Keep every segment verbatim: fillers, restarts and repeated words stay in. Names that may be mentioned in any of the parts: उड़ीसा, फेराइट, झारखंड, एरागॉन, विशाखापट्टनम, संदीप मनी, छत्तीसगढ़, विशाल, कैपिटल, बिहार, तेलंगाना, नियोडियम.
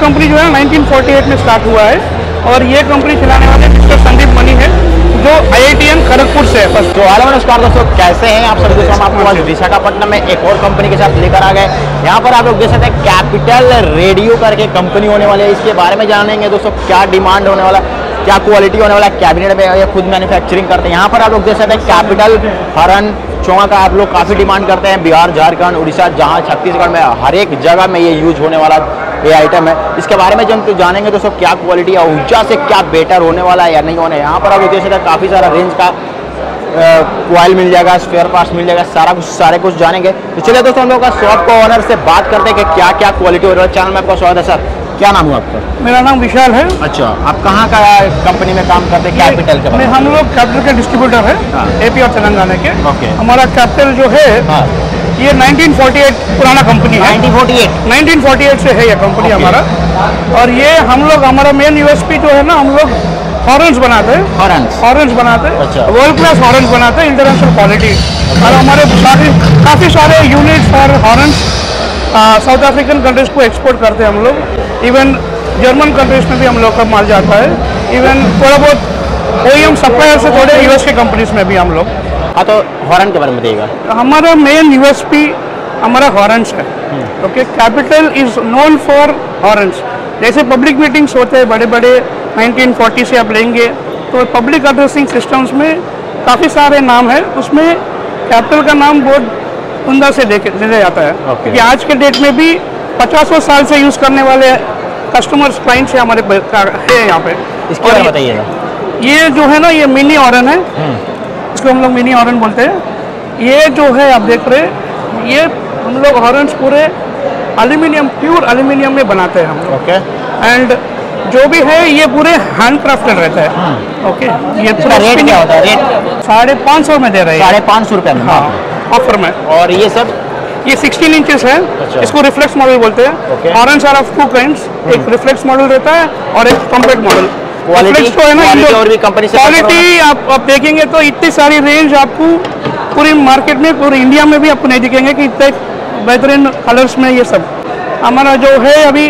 Company जो है nineteen forty eight में स्टार्ट हुआ है और ये कंपनी चलाने वाले मिस्टर संदीप मनी है जो I I T M Kharagpur से है। तो आला नमस्कार दोस्तों, कैसे हैं आप सब दोस्तों। हम आपको आज विशाखापट्टनम में एक और कंपनी के साथ लेकर आ गए। यहाँ पर आप लोग देख सकते हैं कैपिटल रेडियो करके कंपनी होने वाली है। इसके बारे में जानेंगे दोस्तों, क्या डिमांड होने वाला, क्या क्वालिटी होने वाला, कैबिनेट में या खुद मैन्युफैक्चरिंग करते हैं। यहाँ पर आप लोग देख सकते हैं कैपिटल हरन चोंगा का आप लोग काफ़ी डिमांड करते हैं। बिहार, झारखंड, उड़ीसा, जहाँ छत्तीसगढ़ में हर एक जगह में ये यूज होने वाला ये आइटम है। इसके बारे में जब तो जानेंगे दोस्तों, क्या क्वालिटी या ऊर्जा से क्या बेटर होने वाला है या नहीं होने। यहाँ पर आप लोग देख सकते हैं काफ़ी सारा रेंज का ऑयल मिल जाएगा, स्पेयर पार्ट्स मिल जाएगा, सारा कुछ सारे कुछ जानेंगे। तो चलिए दोस्तों हम लोग का शॉप को ऑनर से बात करते हैं कि क्या क्या क्वालिटी हो रहा है। चैनल में आपका स्वागत है सर, क्या नाम हुआ आपका? मेरा नाम विशाल है। अच्छा, आप कहाँ का कंपनी में काम करते हैं? कैपिटल के। हम लोग कैपिटल के डिस्ट्रीब्यूटर है एपी और तेलंगाना के। ओके, हमारा कैपिटल जो है ये नाइनटीन फोर्टी एट पुराना कंपनी है। नाइनटीन फोर्टी एट से है ये कंपनी हमारा। और ये हम लोग हमारा मेन यूएसपी जो है ना, हम लोग हॉर्न्स बनाते हैं। हॉर्न्स हॉर्न्स बनाते हैं, अच्छा, वर्ल्ड क्लास हॉर्न्स बनाते हैं, इंटरनेशनल क्वालिटी। और हमारे सारे काफ़ी सारे यूनिट्स और हॉर्न्स साउथ अफ्रीकन कंट्रीज़ को एक्सपोर्ट करते हैं हम लोग। इवन जर्मन कंट्रीज़ में भी हम लोग का माल जाता है। इवन थोड़ा बहुत ओ ई एम सप्लायर से थोड़े यूएस के कंपनीज में भी हम लोग। हाँ, तो हॉर्न के बारे में बताइएगा। हमारा मेन यूएसपी हमारा हॉर्न्स है। Okay, कैपिटल is known for horns. जैसे पब्लिक मीटिंग्स होते हैं बड़े बड़े, नाइनटीन फोर्टी से आप लेंगे तो पब्लिक एड्रेसिंग सिस्टम्स में काफ़ी सारे नाम है, उसमें कैपिटल का नाम बहुत उमदा से ले जाता है। okay. क्योंकि आज के डेट में भी पचासों साल से यूज़ करने वाले कस्टमर्स क्लाइंट्स है हमारे है यहाँ पे। इसके बारे में बताइएगा। ये जो है ना, ये मिनी हॉर्न है, इसको हम लोग मिनी हॉर्न बोलते हैं। ये जो है आप देख रहे, ये हम लोग हॉर्न्स पूरे एल्यूमिनियम, प्योर एल्यूमिनियम में बनाते हैं हम लोग। ओके, एंड जो भी है ये पूरे हैंड क्राफ्टेड रहता है। Okay, okay. ये पूरा रेट क्या होता है? रेट साढ़े पाँच सौ में दे रहे हैं। साढ़े पाँच सौ रुपये में, हाँ, ऑफर में। और ये सब ये सिक्सटीन इंचेस है। अच्छा। इसको रिफ्लेक्स मॉडल बोलते हैं। Horns are of two kinds, एक रिफ्लेक्स मॉडल रहता है और एक कॉम्पैक्ट मॉडल। क्वालिटी तो है ना, और भी कंपनी से क्वालिटी आप आप देखेंगे तो इतनी सारी रेंज आपको पूरी मार्केट में, पूरे इंडिया में भी आपको नहीं दिखेंगे कि इतने बेहतरीन कलर्स में। ये सब हमारा जो है अभी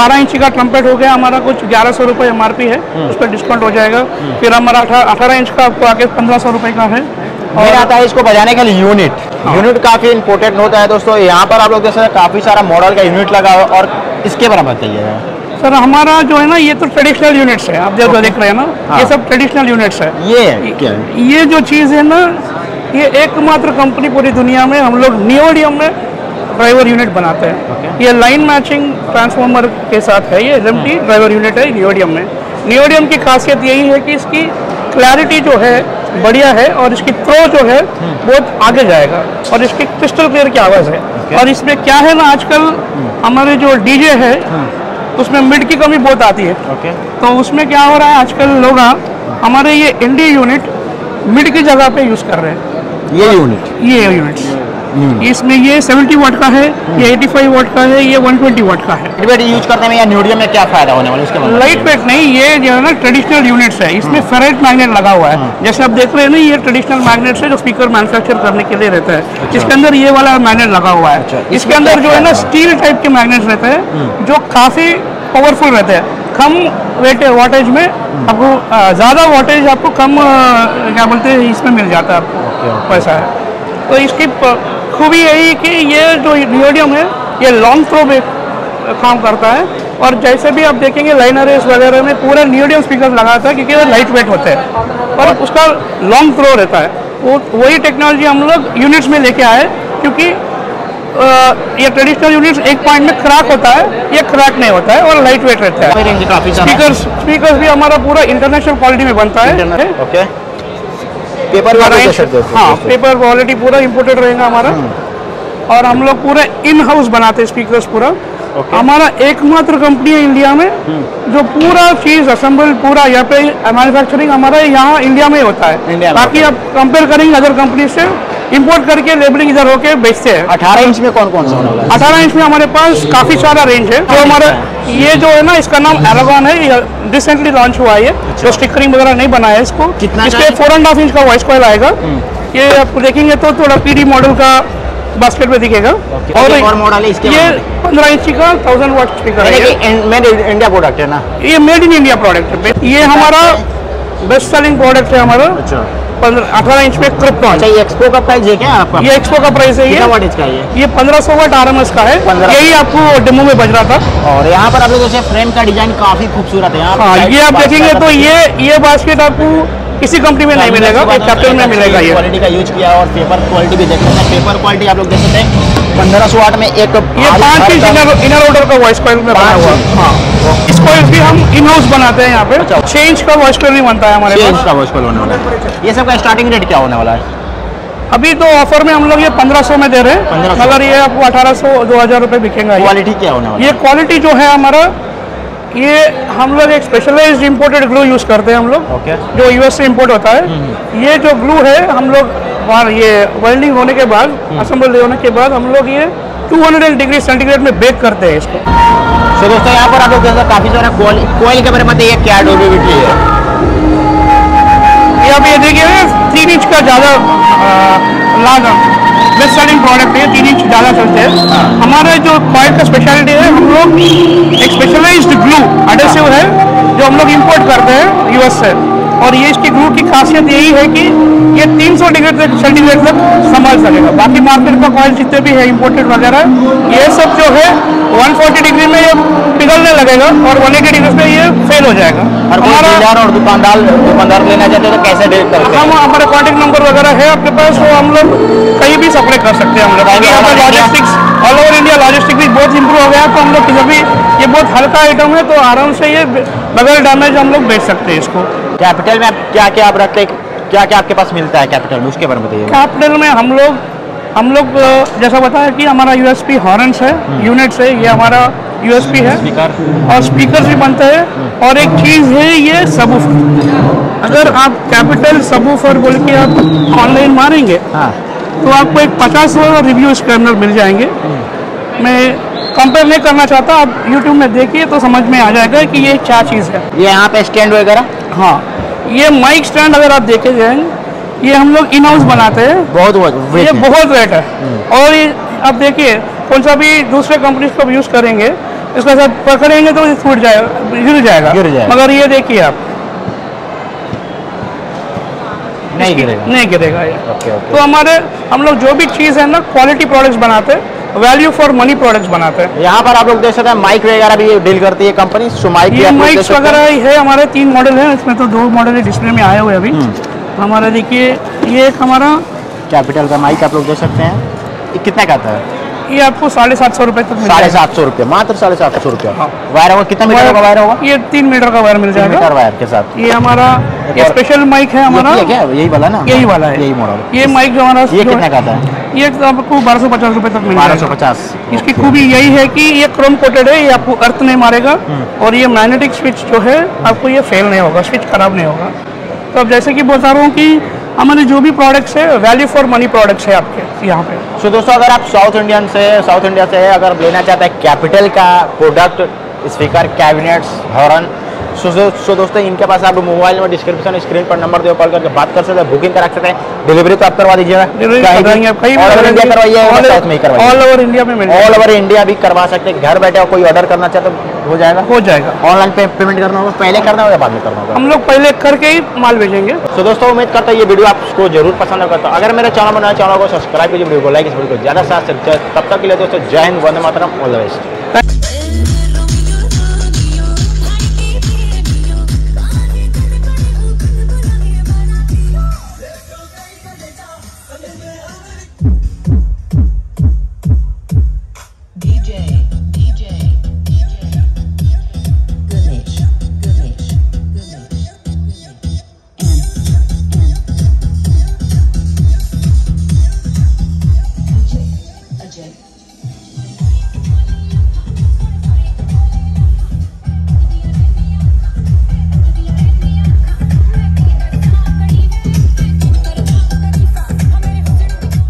बारह इंच का ट्रम्पेट हो गया, हमारा कुछ ग्यारह सौ रुपये एम आर पी है, उस पर डिस्काउंट हो जाएगा। फिर हमारा अठारह इंच का आपको आगे पंद्रह सौ रुपये का है। और आता है इसको बजाने के लिए यूनिट। यूनिट काफ़ी इंपोर्टेंट होता है दोस्तों। यहाँ पर आप लोग जैसे काफ़ी सारा मॉडल का यूनिट लगा हुआ, और इसके बारे में बताइएगा। सर, हमारा जो है ना, ये तो ट्रेडिशनल यूनिट्स है, आप जो okay. देख रहे हैं ना। हाँ. ये सब ट्रेडिशनल यूनिट्स है। ये क्या है? ये जो चीज़ है ना, ये एकमात्र कंपनी पूरी दुनिया में, हम लोग नियोडियम में ड्राइवर यूनिट बनाते हैं। okay. ये लाइन मैचिंग ट्रांसफार्मर के साथ है। ये L M T driver unit है नियोडियम में। नियोडियम की खासियत यही है कि इसकी क्लैरिटी जो है बढ़िया है, और इसकी थ्रो जो है बहुत आगे जाएगा, और इसकी क्रिस्टल क्लियर की आवाज़ है। okay. और इसमें क्या है ना, आजकल हमारे जो डी जे है उसमें मिड की कमी बहुत आती है। okay. तो उसमें क्या हो रहा है, आजकल लोग हमारे ये एनडी यूनिट मिड की जगह पे यूज़ कर रहे हैं। ये यूनिट ये यूनिट इसमें ये सेवेंटी वाट का है, ये एटी फाइव वाट का है, ये वन ट्वेंटी वाट का है। लाइट यूज करने में या न्यूडियम में क्या फायदा होने वाला है इसके? लाइट वेट नहीं, ये जो है ना ट्रेडिशनल यूनिट्स है, इसमें फेराइट मैग्नेट लगा हुआ है। जैसे आप देख रहे हैं ना, ये ट्रेडिशनल मैग्नेट है जो स्पीकर मैन्युफैक्चर करने के लिए रहता है। इसके अंदर ये वाला मैग्नेट लगा हुआ है। इसके अंदर जो है ना स्टील टाइप के मैग्नेट रहते हैं जो काफ़ी पावरफुल रहते हैं। कम वेट वाटेज में आपको ज़्यादा वाटेज आपको कम क्या बोलते हैं इसमें मिल जाता है आपको, पैसा है। तो इसकी खूबी यही कि ये जो नियोडियम है ये लॉन्ग थ्रो में काम करता है, और जैसे भी आप देखेंगे लाइनर रेस वगैरह में पूरा नियोडियम स्पीकर लगाता है क्योंकि वो लाइट वेट होते हैं और उसका लॉन्ग थ्रो रहता है। वो वही टेक्नोलॉजी हम लोग यूनिट्स में लेके आए, क्योंकि आ, ये ट्रेडिशनल यूनिट्स एक पॉइंट में क्रैक होता है, ये क्रैक नहीं होता है और लाइट वेट रहता है। स्पीकर्स स्पीकर्स भी हमारा पूरा इंटरनेशनल क्वालिटी में बनता है। ओके, पेपर हाँ पेपर क्वालिटी पूरा इम्पोर्टेड रहेगा हमारा। और हम लोग पूरा इन हाउस बनाते हैं स्पीकर्स पूरा। okay. हमारा एकमात्र कंपनी है इंडिया में जो पूरा चीज़ असेंबल पूरा यहाँ पे मैन्युफैक्चरिंग हमारा यहाँ इंडिया में होता है। बाकी आप कंपेयर करेंगे अदर कंपनी से, इंपोर्ट करके लेबलिंग इधर होके बेचते हैं। अठारह इंच में कौन कौन सा? अठारह इंच में हमारे पास काफ़ी सारा रेंज है। जो हमारा ये जो है ना, इसका नाम एरागॉन है, रिसेंटली लॉन्च हुआ है। जो स्टिकरिंग वगैरह नहीं बनाया है इसको। कितना? इसके फोर एंड हाफ इंच का वॉइस कॉइल आएगा। ये आपको देखेंगे तो थोड़ा पी डी मॉडल का बास्केट में दिखेगा। okay, और, और मॉडल है इसके, ये पंद्रह इंच का थाउजेंड वाट स्पीकर है, मेड इन इंडिया प्रोडक्ट है ना, ये मेड इन इंडिया प्रोडक्ट है। ये हमारा बेस्ट सेलिंग प्रोडक्ट है हमारा। अच्छा, पंद्रह अठारह इंच में क्रिप्टॉन। अच्छा, ये एक्सपो का प्राइस है क्या आपका? ये एक्सपो का प्राइस है। ये वाट इसका है, ये पंद्रह सौ वाट आर एम एस का है। यही आपको डेमो में बज रहा था। और यहाँ पर आप लोग जैसे फ्रेम का डिजाइन काफी खूबसूरत है, ये आप देखेंगे तो ये ये बास्केट आपको किसी कंपनी में नहीं मिलेगा, कैपिटल में मिलेगा। ये क्वालिटी का यूज किया और पेपर क्वालिटी भी देख सकते हैं। पेपर क्वालिटी आप लोग देख सकते हैं, पंद्रह सौ वाट में एक। ये पाँच इंच इनर ऑर्डर का वॉइस कॉइल में बना हुआ। हाँ, इसको भी हम इन हाउस बनाते हैं यहाँ पे। छह इंच का वॉइस कॉइल भी बनता है हमारे पास। का वॉइस कॉइल होने वाला है। ये सब का स्टार्टिंग रेट क्या होने वाला है? अभी तो ऑफर में हम लोग ये पंद्रह सौ में दे रहे हैं, मगर ये आपको अठारह सौ दो हज़ार रुपये बिकेगा। क्वालिटी क्या होने वाला? ये क्वालिटी जो है हमारा, ये हम लोग एक स्पेशलाइज्ड इंपोर्टेड ग्लू यूज़ करते हैं हम लोग। okay. जो यूएस से इंपोर्ट होता है। ये जो ग्लू है हम लोग बाहर ये वेल्डिंग होने के बाद, असेंबल होने के बाद हम लोग ये दो सौ डिग्री सेंटीग्रेड में बेक करते हैं इसको। so, दोस्तों यहाँ पर आप लोग काफ़ी सारा कोयल के बारे में बताइए, क्या ड्यूरेबिलिटी है? ये आप ये देखिए, तीन इंच का ज़्यादा लागा बेस्ट सेलिंग प्रोडक्ट है, तीन इंच ज़्यादा चलते हैं। हमारे जो कॉइल का स्पेशलिटी है, हम लोग एक स्पेशलाइज्ड ग्लू एडेसिव है जो हम लोग इंपोर्ट करते हैं यूएस से। और ये इसकी ग्लू की खासियत यही है कि ये तीन सौ डिग्री तक सेंटीग्रेड तक संभाल सकेगा। बाकी मार्केट का कॉइल जितने भी है इंपोर्टेड वगैरह, ये सब जो है एक सौ चालीस डिग्री में ये पिघलने लगेगा और एक सौ अस्सी डिग्री पे ये फेल हो जाएगा। हमारा और दुकानदार दुकानदार लेना चाहते हैं तो कैसे डील करते हैं? हमारा कॉन्टैक्ट नंबर वगैरह है आपके पास, वो हम लोग कहीं भी सप्लाई कर सकते हैं। हम लोग यहाँ पर logistics all over India logistic भी बहुत इंप्रूव हो गया, तो हम लोग किसी भी, ये बहुत हल्का आइटम है तो आराम से ये बगैर डैमेज हम लोग बेच सकते हैं इसको। कैपिटल में क्या क्या आप रखते हैं, क्या क्या आपके पास मिलता है कैपिटल में, उसके बारे में बताइए। कैपिटल में हम लोग हम लोग जैसा बताया कि हमारा यूएसपी हॉर्न्स है, यूनिट्स है, ये हमारा यूएसपी है। और स्पीकर्स भी बनते हैं। और एक चीज़ है ये सबवूफर। अगर आप कैपिटल सबवूफर बोल के आप ऑनलाइन मारेंगे हाँ। तो आपको एक पचास रिव्यू स्कैनर मिल जाएंगे। मैं कंपेयर नहीं करना चाहता, आप यूट्यूब में देखिए तो समझ में आ जाएगा कि ये क्या चीज़ है। ये यहाँ पे स्टैंड वगैरह, हाँ ये माइक स्टैंड अगर आप देखे जाएंगे, ये हम लोग इन हाउस बनाते हैं। बहुत बहुत ये बहुत रेट है। और ये आप देखिए, कौन सा भी दूसरे कंपनीज को यूज़ करेंगे, इसके साथ पकड़ेंगे तो ये फूट जाएगा, गिर जाएगा गिर जाएगा मगर ये देखिए आप, नहीं गिरेगा नहीं गिरेगा ये। Okay, okay. तो हमारे हम लोग जो भी चीज़ है ना, क्वालिटी प्रोडक्ट्स बनाते हैं, वैल्यू फॉर मनी प्रोडक्ट्स बनाते हैं। यहाँ पर आप लोग देख सकते हैं माइक वगैरह भी डील करती है कंपनी। माइक्स वगैरह है, हमारे तीन मॉडल है, इसमें तो दो मॉडल है डिस्प्ले में आए हुए अभी हमारा। देखिए ये एक हमारा कैपिटल का माइक आप लोग देख सकते हैं। ये कितना का आता है? ये आपको साढ़े सात सौ रुपये तक, साढ़े सात सौ रुपये मात्र, साढ़े सात सौ रुपये। वायर होगा कितना मीटर का वायर होगा? ये तीन मीटर का वायर मिल जाएगा वायर के साथ। ये हमारा ये स्पेशल माइक है हमारा, यही वाला ना, यही वाला है, यही मॉडल। ये माइक जो हमारा, ये कितना का आता है? ये आपको बारह सौ पचास रुपये तक मिल जाएगा, बारह सौ पचास। इसकी खूबी यही है कि ये क्रोम कोटेड है, ये आपको अर्थ नहीं मारेगा। और ये मैग्नेटिक स्विच जो है आपको ये फेल नहीं होगा, स्विच खराब नहीं होगा। तो अब जैसे कि बता रहा हूँ कि हमारे जो भी प्रोडक्ट्स है वैल्यू फॉर मनी प्रोडक्ट्स है आपके यहाँ पे। सो so, दोस्तों अगर आप साउथ इंडियन से साउथ इंडिया से अगर लेना चाहते हैं कैपिटल का product, speaker, cabinets, horn, so so, so, दोस्तों इनके पास आप मोबाइल में डिस्क्रिप्शन स्क्रीन पर नंबर दे, कॉल करके बात कर सकते हैं, बुकिंग करा सकते हैं। डिलीवरी तो आप करवा दीजिएगा, ऑल ओवर इंडिया में, ऑल ओवर इंडिया भी करवा सकते हैं। घर बैठे कोई ऑर्डर करना चाहते तो हो जाएगा हो जाएगा ऑनलाइन पे, पेमेंट करना होगा, पहले करना होगा बाद में करना होगा? हम लोग पहले करके ही माल भेजेंगे। सो दोस्तों उम्मीद करता हूँ ये वीडियो आपको जरूर पसंद होगा। तो अगर मेरे चैनल बनाया, चैनल को सब्सक्राइब कीजिए, वीडियो को लाइक, इस वीडियो को ज़्यादा से ज़्यादा। तब तक के लिए दोस्तों जय हिंद, वंदे मातरम, ऑल द बेस्ट।